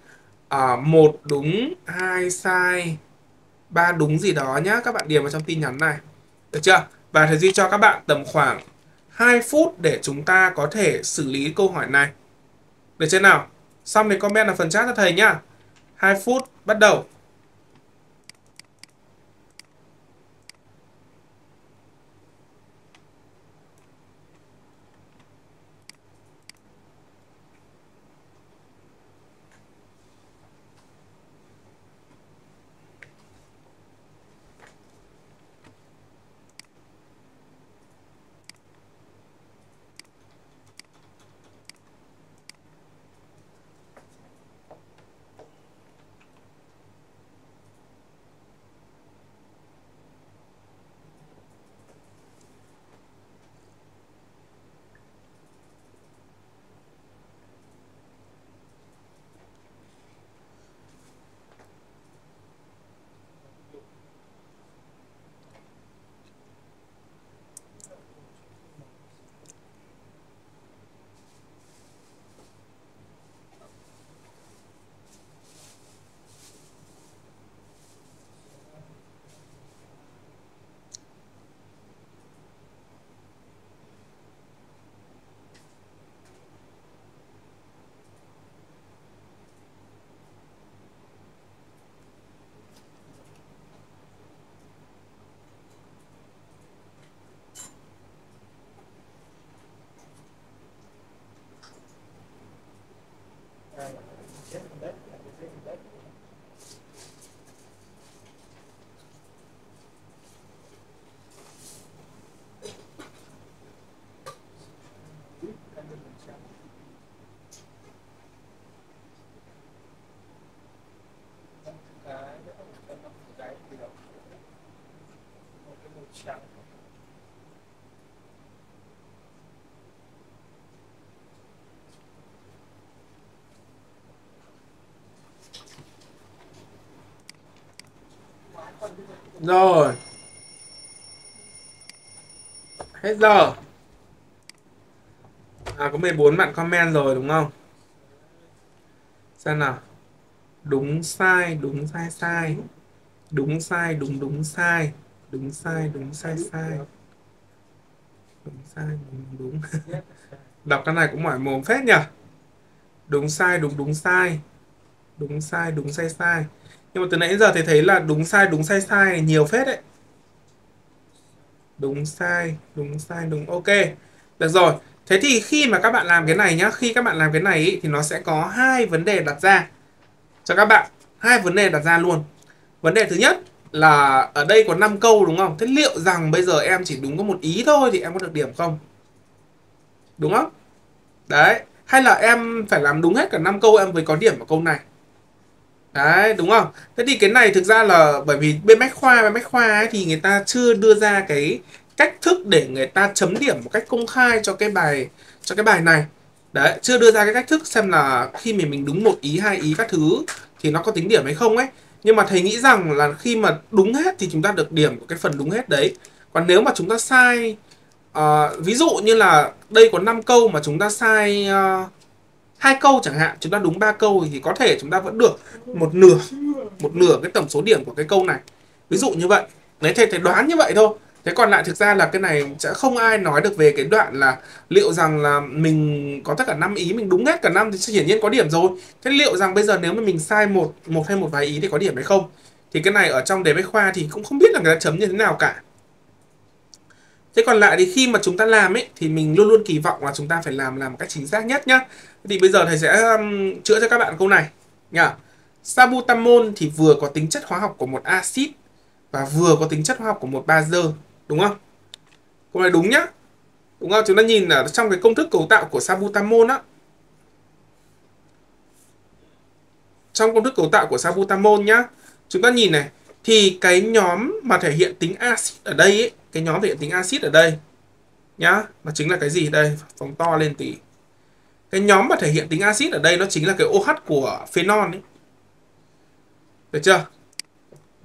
1 đúng, 2 sai, 3 đúng gì đó nhá. Các bạn điền vào trong tin nhắn này, được chưa? Và thầy Duy cho các bạn tầm khoảng 2 phút để chúng ta có thể xử lý câu hỏi này, được chưa nào? Xong thì comment là phần chat cho thầy nhá. 2 phút, bắt đầu. Rồi. Hết giờ. À, có 14 bạn comment rồi đúng không? Xem nào. Đúng sai sai. Đúng sai đúng sai. Đúng sai đúng sai sai. Đúng sai đúng đúng. Đọc cái này cũng mỏi mồm phết nhỉ. Đúng sai. Đúng sai sai. Nhưng mà từ nãy giờ thì thấy là đúng sai sai nhiều phết đấy. Đúng sai đúng. Ok. Được rồi. Thế thì khi mà các bạn làm cái này nhá, khi các bạn làm cái này ý, thì nó sẽ có hai vấn đề đặt ra cho các bạn. Hai vấn đề đặt ra luôn. Vấn đề thứ nhất là ở đây có 5 câu đúng không? Thế liệu rằng bây giờ em chỉ đúng có một ý thôi thì em có được điểm không? Đúng không? Đấy. Hay là em phải làm đúng hết cả 5 câu em mới có điểm ở câu này. Đấy, đúng không? Thế thì cái này thực ra là bởi vì bên Bách Khoa ấy, thì người ta chưa đưa ra cái cách thức để người ta chấm điểm một cách công khai cho cái bài này. Đấy, chưa đưa ra cái cách thức xem là khi mình đúng một ý, hai ý các thứ thì nó có tính điểm hay không ấy. Nhưng mà thầy nghĩ rằng là khi mà đúng hết thì chúng ta được điểm của cái phần đúng hết đấy. Còn nếu mà chúng ta sai, ví dụ như là đây có 5 câu mà chúng ta sai 2 câu chẳng hạn, chúng ta đúng 3 câu thì có thể chúng ta vẫn được một nửa cái tổng số điểm của cái câu này. Ví dụ như vậy. Đấy, thầy đoán như vậy thôi. Thế còn lại thực ra là cái này sẽ không ai nói được về cái đoạn là liệu rằng là mình có tất cả 5 ý, mình đúng hết cả 5 thì hiển nhiên có điểm rồi. Thế liệu rằng bây giờ nếu mà mình sai một hay một vài ý thì có điểm hay không? Thì cái này ở trong đề Bách Khoa thì cũng không biết là người ta chấm như thế nào cả. Thế còn lại thì khi mà chúng ta làm ấy thì mình luôn luôn kỳ vọng là chúng ta phải làm một cách chính xác nhất nhá. Thì bây giờ thầy sẽ chữa cho các bạn câu này nhá. Salbutamol thì vừa có tính chất hóa học của một axit và vừa có tính chất hóa học của một bazơ. Đúng không? Câu này đúng nhá. Đúng không? Chúng ta nhìn ở trong cái công thức cấu tạo của salbutamol á. Trong công thức cấu tạo của salbutamol nhá. Chúng ta nhìn này. Thì cái nhóm mà thể hiện tính axit ở đây ấy, cái nhóm thể hiện tính axit ở đây nhá, nó chính là cái gì đây? Phóng to lên tí. Cái nhóm mà thể hiện tính axit ở đây nó chính là cái OH của phenol ấy. Được chưa?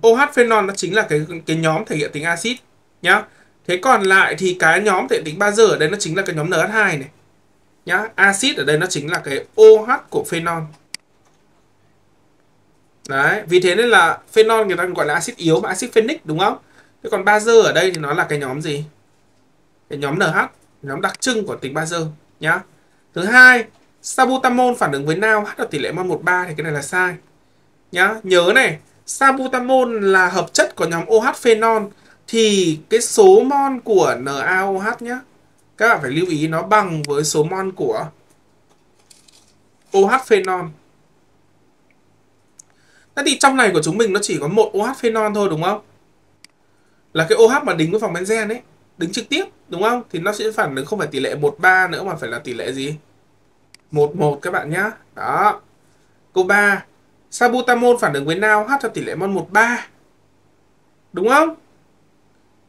OH phenol nó chính là cái nhóm thể hiện tính axit nhá. Thế còn lại thì cái nhóm thể tính bazơ ở đây nó chính là cái nhóm NH2 này nhá. Acid ở đây nó chính là cái OH của phenol. Đấy, vì thế nên là phenol người ta gọi là acid yếu mà acid phenic đúng không? Thế còn bazơ ở đây thì nó là cái nhóm gì? Cái nhóm NH, nhóm đặc trưng của tính bazơ nhá. Thứ hai, salbutamol phản ứng với NaOH ở tỷ lệ mol 1:3 thì cái này là sai nhá. Nhớ này, salbutamol là hợp chất của nhóm OH phenol. Thì cái số mol của NaOH nhé, các bạn phải lưu ý nó bằng với số mol của OH phenol. Thế thì trong này của chúng mình nó chỉ có một OH phenol thôi đúng không? Là cái OH mà đính với vòng benzen ấy, đính trực tiếp đúng không? Thì nó sẽ phản ứng không phải tỷ lệ 1:3 nữa mà phải là tỷ lệ gì? 1:1 các bạn nhá. Đó. Câu 3, salbutamol phản ứng với NaOH cho tỷ lệ mol 1:3. Đúng không?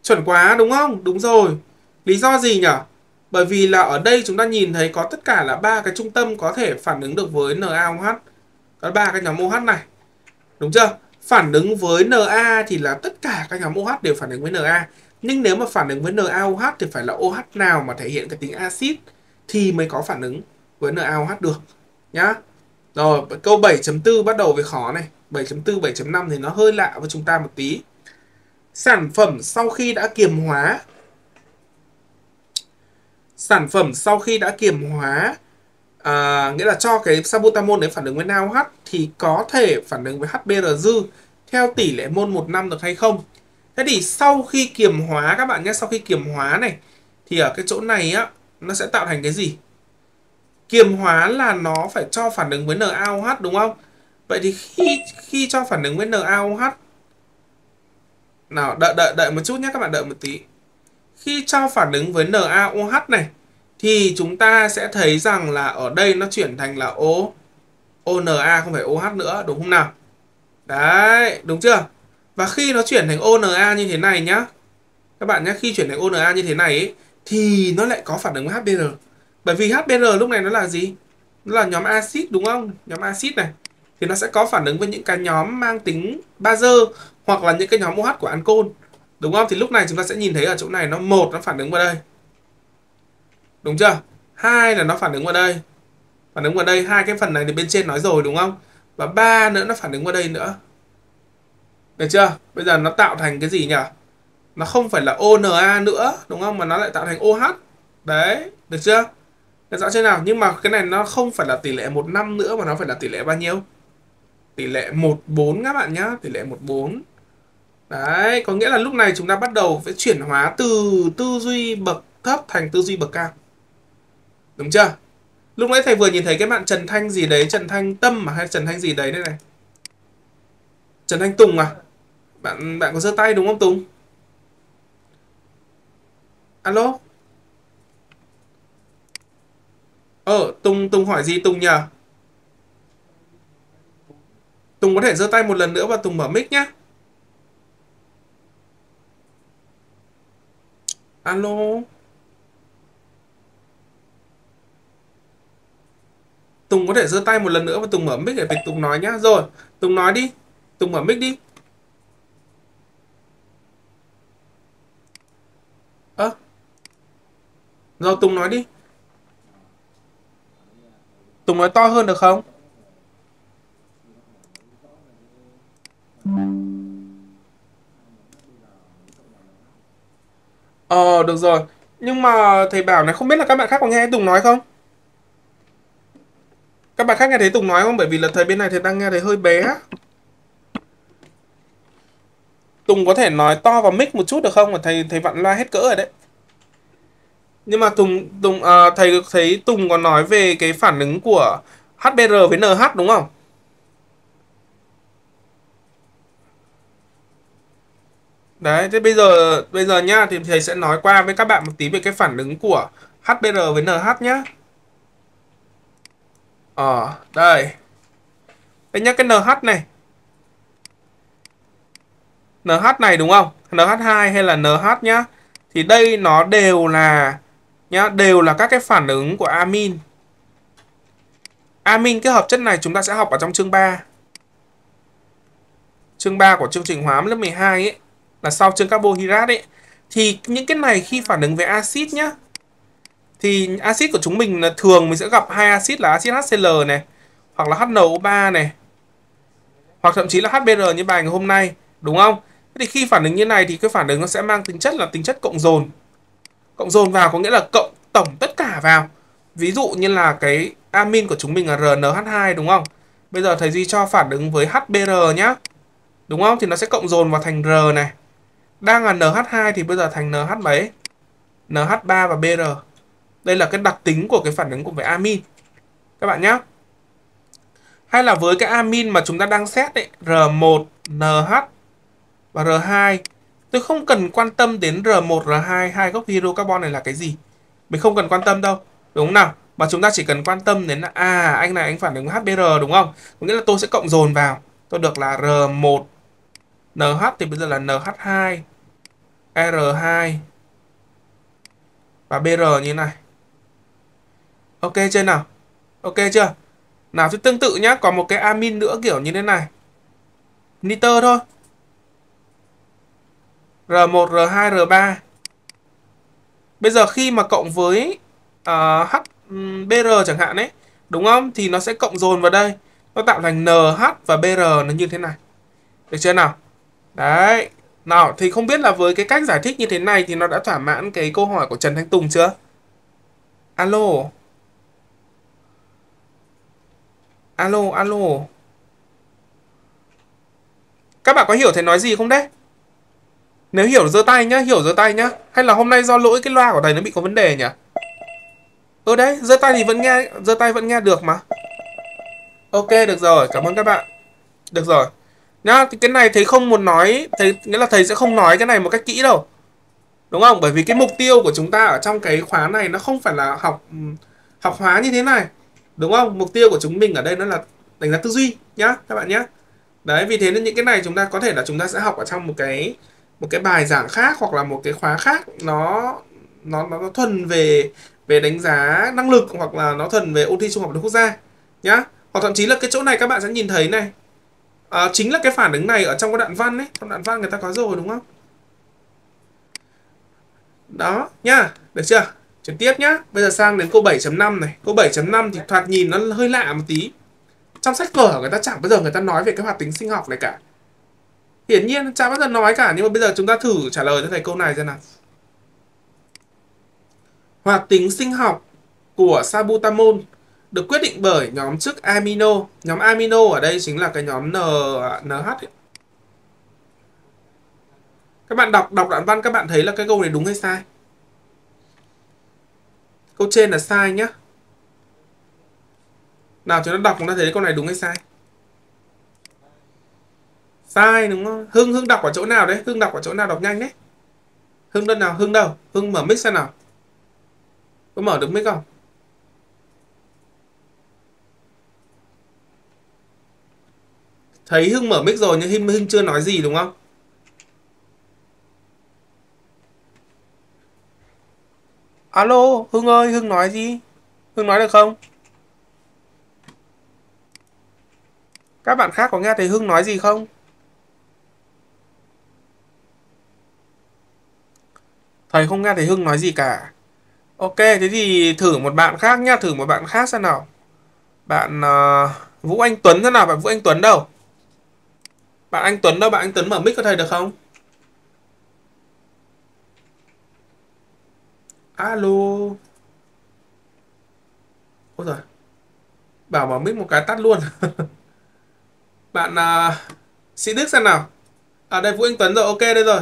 Chuẩn quá đúng không? Đúng rồi. Lý do gì nhỉ? Bởi vì là ở đây chúng ta nhìn thấy có tất cả là 3 cái trung tâm có thể phản ứng được với NaOH. Có 3 cái nhóm OH này. Đúng chưa? Phản ứng với Na thì là tất cả các nhóm OH đều phản ứng với Na. Nhưng nếu mà phản ứng với NaOH thì phải là OH nào mà thể hiện cái tính axit thì mới có phản ứng với NaOH được nhá. Rồi, câu 7.4 bắt đầu với khó này. 7.4, 7.5 thì nó hơi lạ với chúng ta một tí. Sản phẩm sau khi đã kiềm hóa nghĩa là cho cái salbutamol để phản ứng với NaOH thì có thể phản ứng với HBr dư theo tỷ lệ mol 1:5 được hay không? Thế thì sau khi kiềm hóa các bạn nhé, sau khi kiềm hóa này thì ở cái chỗ này á nó sẽ tạo thành cái gì? Kiềm hóa là nó phải cho phản ứng với NaOH đúng không? Vậy thì khi cho phản ứng với NaOH nào, đợi một chút nhé các bạn, đợi một tí. Khi cho phản ứng với NaOH này thì chúng ta sẽ thấy rằng là ở đây nó chuyển thành là ONA không phải OH nữa, đúng không nào? Đấy, đúng chưa? Và khi nó chuyển thành ONA như thế này nhá, các bạn nhé, khi chuyển thành ONA như thế này ấy, thì nó lại có phản ứng với HBr. Bởi vì HBr lúc này nó là gì? Nó là nhóm axit đúng không? Nhóm axit này. thì nó sẽ có phản ứng với những cái nhóm mang tính bazơ hoặc là những cái nhóm OH của ancol, đúng không? Thì lúc này chúng ta sẽ nhìn thấy ở chỗ này nó một nó phản ứng vào đây, đúng chưa? Hai là nó phản ứng vào đây, phản ứng vào đây, hai cái phần này thì bên trên nói rồi đúng không? Và ba nữa nó phản ứng vào đây nữa, được chưa? Bây giờ nó tạo thành cái gì nhỉ? Nó không phải là ONA nữa đúng không, mà nó lại tạo thành OH đấy, được chưa? Được rõ chưa nào? Nhưng mà cái này nó không phải là tỷ lệ 1:5 nữa mà nó phải là tỷ lệ bao nhiêu? Tỷ lệ 1:4 các bạn nhá, tỷ lệ 1:4. Đấy, có nghĩa là lúc này chúng ta bắt đầu phải chuyển hóa từ tư duy bậc thấp thành tư duy bậc cao. Đúng chưa? Lúc nãy thầy vừa nhìn thấy cái bạn Trần Thanh gì đấy, Trần Thanh Tâm mà hay Trần Thanh gì đấy đây này. Trần Thanh Tùng à? Bạn có giơ tay đúng không Tùng? Alo? Tùng hỏi gì Tùng nhờ? Tùng có thể giơ tay một lần nữa và Tùng mở mic nhé. Alo? Tùng có thể giơ tay một lần nữa và Tùng mở mic để Tùng nói nhá. Rồi, Tùng nói đi. Tùng mở mic đi. Rồi Tùng nói đi. Tùng nói to hơn được không? Được rồi. Nhưng mà thầy bảo này, không biết là các bạn khác có nghe Tùng nói không? Các bạn khác nghe thấy Tùng nói không? Bởi vì là thầy bên này thầy đang nghe thấy hơi bé. Tùng có thể nói to vào mic một chút được không? Mà thầy vặn loa hết cỡ rồi đấy. Nhưng mà thầy thấy Tùng có nói về cái phản ứng của HBr với NH đúng không? Đấy, thế bây giờ nhá, thì thầy sẽ nói qua với các bạn một tí về cái phản ứng của HBr với NH nhá. Đây. Đây nhá, cái NH này. NH này đúng không? NH2 hay là NH nhá. Thì đây nó đều là các cái phản ứng của amin. Amin, cái hợp chất này chúng ta sẽ học ở trong chương 3. Chương 3 của chương trình hóa lớp 12 ấy, là sau chương carbohydrate ấy. Thì những cái này khi phản ứng với axit nhá. Thì axit của chúng mình là thường mình sẽ gặp hai axit là axit HCl này, hoặc là HNO3 này, hoặc thậm chí là HBr như bài ngày hôm nay, đúng không? Thế thì khi phản ứng như này thì cái phản ứng nó sẽ mang tính chất là tính chất cộng dồn. Cộng dồn vào có nghĩa là cộng tổng tất cả vào. Ví dụ như là cái amin của chúng mình là RNH2 đúng không? Bây giờ thầy Duy cho phản ứng với HBr nhá. Đúng không? Thì nó sẽ cộng dồn vào thành R này. Đang là NH2 thì bây giờ thành NH mấy? NH3 và Br. Đây là cái đặc tính của cái phản ứng cùng với amin. Các bạn nhá. Hay là với cái amin mà chúng ta đang xét ấy, R1, NH và R2. Tôi không cần quan tâm đến R1, R2, hai gốc hydrocarbon này là cái gì. Mình không cần quan tâm đâu, đúng không nào? Mà chúng ta chỉ cần quan tâm đến là anh này anh phản ứng HBr đúng không? Có nghĩa là tôi sẽ cộng dồn vào. Tôi được là R1 NH thì bây giờ là NH2 R2 và Br như này. Ok chưa nào? Ok chưa? Nào thì tương tự nhá, còn một cái amin nữa kiểu như thế này. Nitơ thôi. R1, R2, R3. Bây giờ khi mà cộng với HBr chẳng hạn ấy, đúng không? Thì nó sẽ cộng dồn vào đây. Nó tạo thành NH và Br nó như thế này. Được chưa nào? Đấy. Nào, thì không biết là với cái cách giải thích như thế này thì nó đã thỏa mãn cái câu hỏi của Trần Thanh Tùng chưa? Alo. Alo, alo. Các bạn có hiểu thầy nói gì không đấy? Nếu hiểu giơ tay nhá, hiểu giơ tay nhá. Hay là hôm nay do lỗi cái loa của thầy nó bị có vấn đề nhỉ? Đấy, giơ tay thì vẫn nghe, giơ tay vẫn nghe được mà. Ok, được rồi, cảm ơn các bạn. Được rồi. Nhá, cái này thầy không muốn nói, nghĩa là thầy sẽ không nói cái này một cách kỹ đâu. Đúng không? Bởi vì cái mục tiêu của chúng ta ở trong cái khóa này nó không phải là học hóa như thế này. Đúng không? Mục tiêu của chúng mình ở đây nó là đánh giá tư duy nhá, các bạn nhá. Đấy, vì thế nên những cái này chúng ta có thể là chúng ta sẽ học ở trong một cái bài giảng khác hoặc là một cái khóa khác, nó thuần về đánh giá năng lực hoặc là nó thuần về ôn thi trung học phổ thông quốc gia nhá. Hoặc thậm chí là cái chỗ này các bạn sẽ nhìn thấy này, chính là cái phản ứng này ở trong cái đoạn văn ấy. Trong đoạn văn người ta có rồi đúng không? Đó nha, được chưa? Chuyển tiếp nhá. Bây giờ sang đến câu 7.5 này. Câu 7.5 thì thoạt nhìn nó hơi lạ một tí. Trong sách vở người ta chẳng bao giờ người ta nói về cái hoạt tính sinh học này cả. Hiển nhiên chẳng bao giờ nói cả. Nhưng mà bây giờ chúng ta thử trả lời cho thầy câu này xem nào. Hoạt tính sinh học của salbutamol được quyết định bởi nhóm chức amino. Nhóm amino ở đây chính là cái nhóm NH ấy. Các bạn đọc đoạn văn các bạn thấy là cái câu này đúng hay sai? Câu trên là sai nhá. Nào chúng ta đọc chúng ta thấy câu này đúng hay sai? Sai đúng không? Hưng đọc ở chỗ nào đấy? Hưng đọc ở chỗ nào đọc nhanh đấy? Hưng đơn nào? Hưng đâu? Hưng mở mic xem nào. Có mở được mic không? Thấy Hưng mở mic rồi nhưng Hưng chưa nói gì đúng không? Alo, Hưng ơi, Hưng nói gì? Hưng nói được không? Các bạn khác có nghe thấy Hưng nói gì không? Thầy không nghe thấy Hưng nói gì cả. Ok, thế thì thử một bạn khác nhá, thử một bạn khác xem nào. Bạn Vũ Anh Tuấn xem nào, bạn Vũ Anh Tuấn đâu? Bạn Anh Tuấn đâu, bạn Anh Tuấn mở mic cho thầy được không? Alo. Ôi giời. Bảo mở mic một cái tắt luôn. Bạn Sĩ Đức xem nào. À đây Vũ Anh Tuấn rồi, ok đây rồi.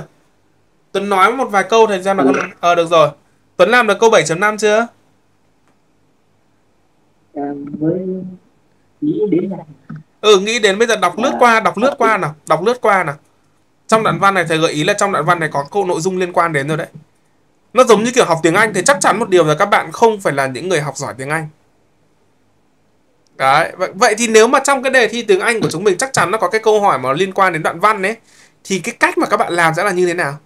Tuấn nói một vài câu thầy xem nào. Được rồi. Tuấn làm được câu 7.5 chưa? Nghĩ đến bây giờ đọc lướt qua nào. Trong đoạn văn này thầy gợi ý là trong đoạn văn này có câu nội dung liên quan đến rồi đấy. Nó giống như kiểu học tiếng Anh thì chắc chắn một điều là các bạn không phải là những người học giỏi tiếng Anh. Đấy, vậy thì nếu mà trong cái đề thi tiếng Anh của chúng mình chắc chắn nó có cái câu hỏi mà liên quan đến đoạn văn ấy, thì cái cách mà các bạn làm sẽ là như thế nào?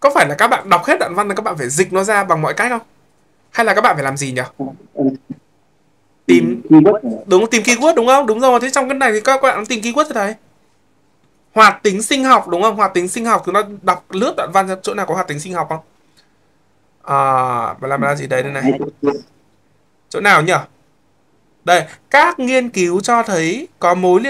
Có phải là các bạn đọc hết đoạn văn là các bạn phải dịch nó ra bằng mọi cách không? Hay là các bạn phải làm gì nhỉ? Tìm keyword đúng không? Đúng rồi, thế trong cái này thì các bạn tìm keyword thế này. Hoạt tính sinh học đúng không? Hoạt tính sinh học chúng ta đọc lướt đoạn văn chỗ nào có hoạt tính sinh học không? Làm gì đấy đây này. Chỗ nào nhỉ? Đây, các nghiên cứu cho thấy có mối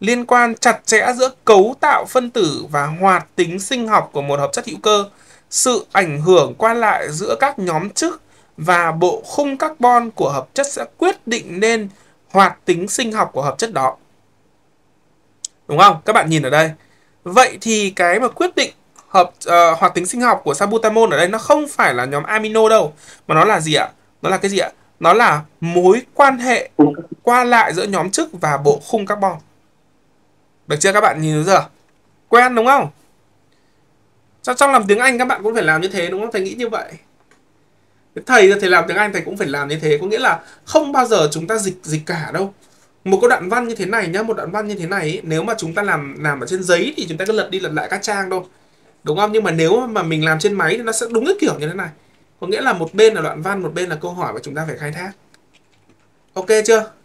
liên quan chặt chẽ giữa cấu tạo phân tử và hoạt tính sinh học của một hợp chất hữu cơ. Sự ảnh hưởng qua lại giữa các nhóm chức và bộ khung carbon của hợp chất sẽ quyết định nên hoạt tính sinh học của hợp chất đó. Đúng không? Các bạn nhìn ở đây. Vậy thì cái mà quyết định hoạt tính sinh học của salbutamol ở đây nó không phải là nhóm amino đâu. Mà nó là gì ạ? Nó là cái gì ạ? Nó là mối quan hệ qua lại giữa nhóm chức và bộ khung carbon. Được chưa các bạn? Nhìn thấy giờ quen đúng không? Trong làm tiếng Anh các bạn cũng phải làm như thế đúng không? Thầy nghĩ như vậy. Thầy làm tiếng Anh thầy cũng phải làm như thế. Có nghĩa là không bao giờ chúng ta dịch cả đâu. Một cái đoạn văn như thế này nhá, một đoạn văn như thế này ý, nếu mà chúng ta làm ở trên giấy thì chúng ta cứ lật đi lật lại các trang thôi. Đúng không? Nhưng mà nếu mà mình làm trên máy thì nó sẽ đúng cái kiểu như thế này. Có nghĩa là một bên là đoạn văn, một bên là câu hỏi mà chúng ta phải khai thác. Ok chưa?